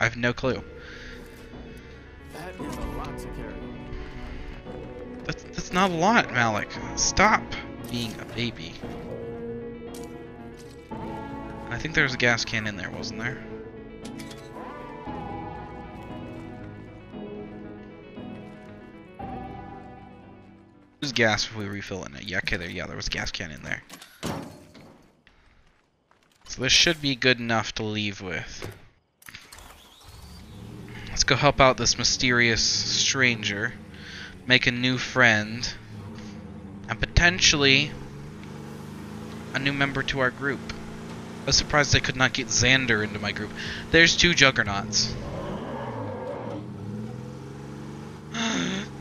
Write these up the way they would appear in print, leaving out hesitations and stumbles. I have no clue. That is a lot to carry. That's not a lot, Malik. Stop being a baby. I think there was a gas can in there, wasn't there? There's gas if we refill in it. Yeah, okay, there was a gas can in there. So this should be good enough to leave with. Let's go help out this mysterious stranger, make a new friend, and potentially a new member to our group. I was surprised I could not get Xander into my group. There's two Juggernauts.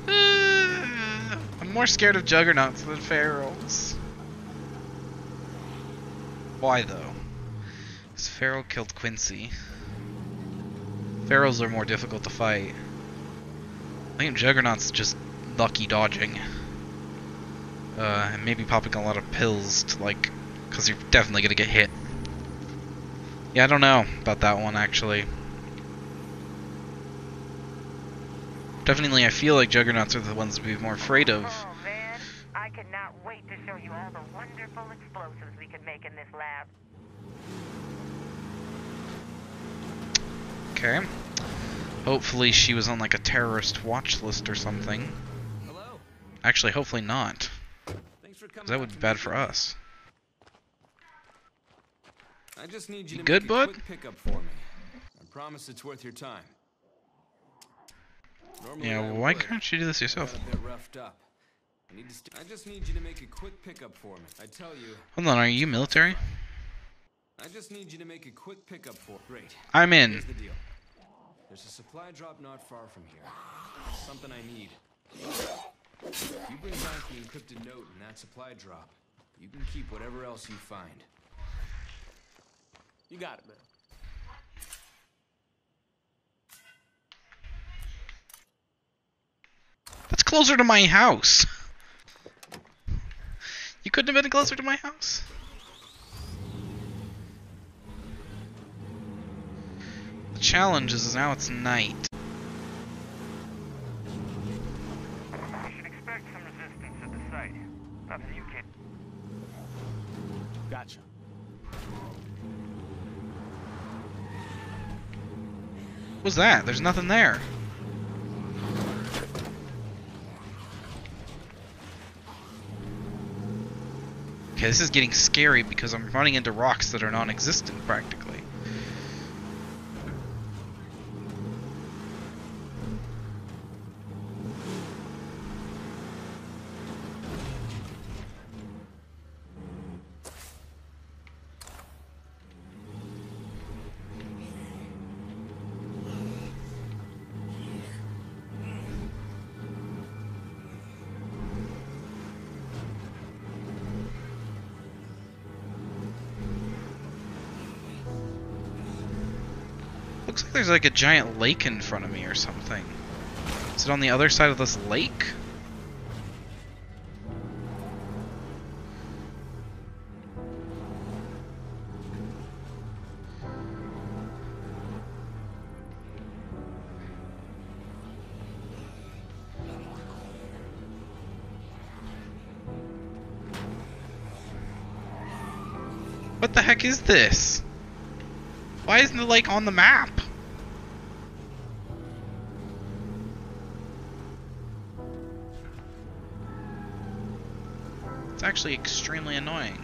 I'm more scared of Juggernauts than Ferals. Why though? Because Feral killed Quincy. Ferals are more difficult to fight. I think Juggernaut's just lucky dodging. And maybe popping a lot of pills to, like, because you're definitely gonna get hit. Yeah, I don't know about that one, actually. Definitely, I feel like Juggernauts are the ones to be more afraid of. Oh man, I cannot wait to show you all the wonderful explosives we could make in this lab. Okay. Hopefully she was on like a terrorist watch list or something. Hello. Actually, hopefully not. Thanks for coming. That would be bad for us. I just need you to make a quick pickup for me. I promise it's worth your time. Yeah, why can't you do this yourself? I just need you to make a quick pickup for me. I tell you. Hold on, are you military? I just need you to make a quick pickup for. Great. I'm in. Here's the deal. There's a supply drop not far from here. Something I need. You bring back the encrypted note and that supply drop. You can keep whatever else you find. You got it, man. That's closer to my house. You couldn't have been closer to my house. The challenge is now it's night. You should expect some resistance at the site. Up to you, kid. Gotcha. What was that? There's nothing there. Okay, this is getting scary because I'm running into rocks that are non-existent practically. Looks like there's like a giant lake in front of me or something. Is it on the other side of this lake? What the heck is this? Why isn't the lake on the map? It's actually extremely annoying.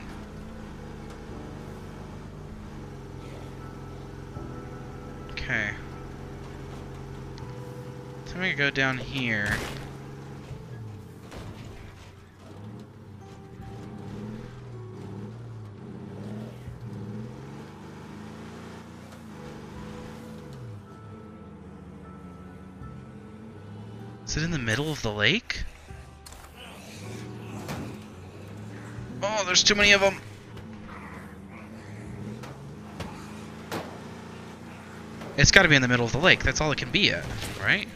Okay. So I'm gonna go down here. Is it in the middle of the lake? Oh, there's too many of them. It's gotta be in the middle of the lake. That's all it can be at, right?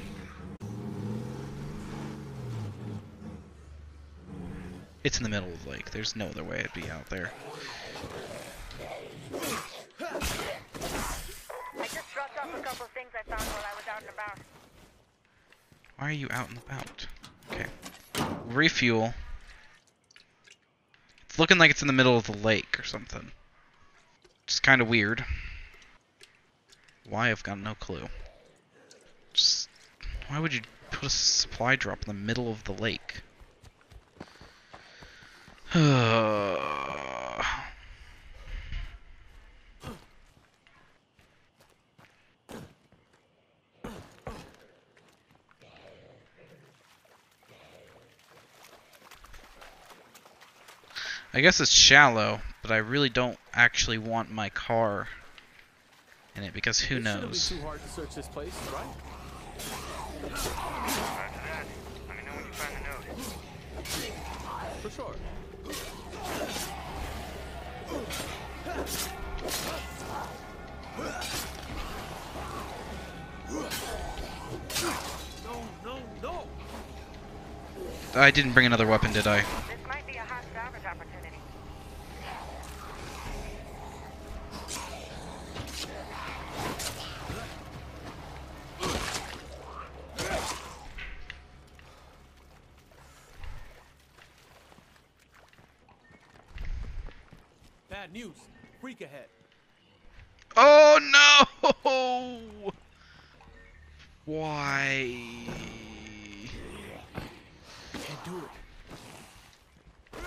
It's in the middle of the lake. There's no other way it'd be out there. I just dropped off a couple things I found while I was out and about. Why are you out and about? Okay. Refuel. It's looking like it's in the middle of the lake or something. It's kind of weird. Why? I've got no clue. Just, why would you put a supply drop in the middle of the lake? I guess it's shallow, but I really don't actually want my car in it because who knows. It shouldn't be too hard to search this place, right? After that, let me know when you find the note. For sure. No, no, no. I didn't bring another weapon, did I? News. Freak ahead. Oh no! Why? Can't do it.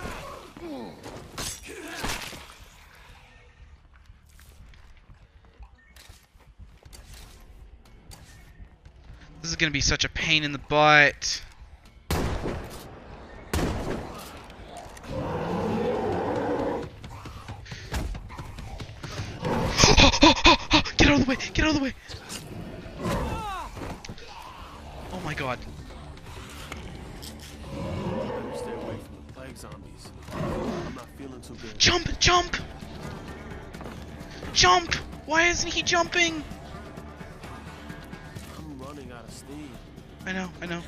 This is gonna be such a pain in the butt. Get out of the way! Get out of the way! Oh my god. Stay away from the plague zombies. I'm not feeling too good. Jump! Jump! Jump! Why isn't he jumping? I'm running out of steam. I know, I know.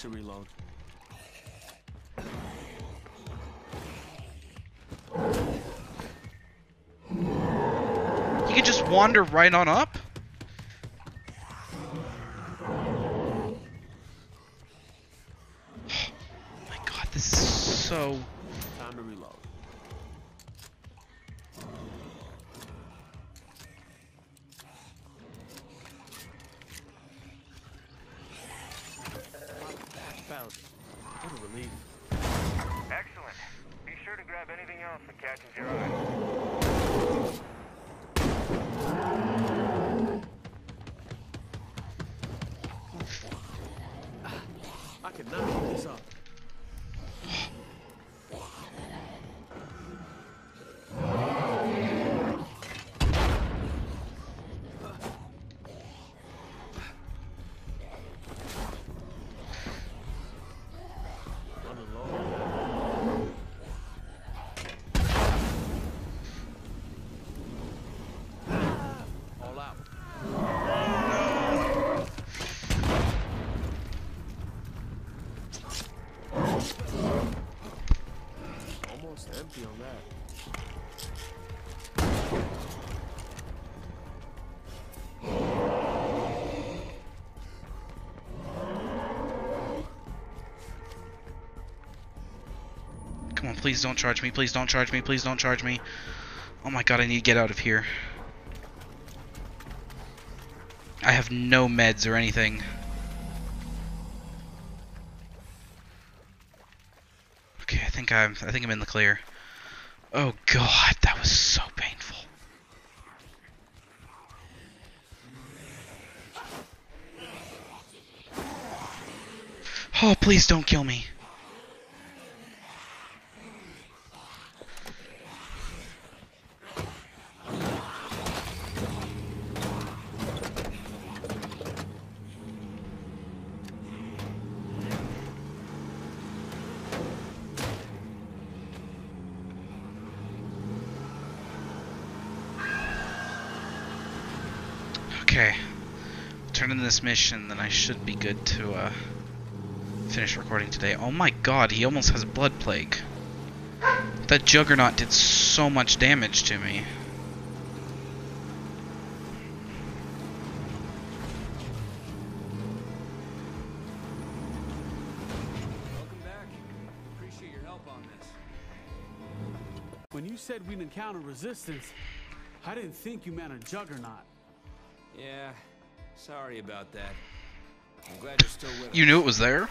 To reload. You can just wander right on up? Oh my god, this is so... Time to reload. Excellent. Be sure to grab anything else that catches your eye. I cannot hold this up. Empty on that. Come on, please don't charge me. Please don't charge me. Please don't charge me. Oh my god, I need to get out of here. I have no meds or anything. Okay, I think I'm in the clear. Oh god, that was so painful. Oh, please don't kill me. Okay. Turn in this mission, then I should be good to finish recording today. Oh my god, he almost has blood plague. That Juggernaut did so much damage to me. When you said we'd encounter resistance, I didn't think you meant a Juggernaut. Yeah, sorry about that. I'm glad you're still with us. You knew it was there?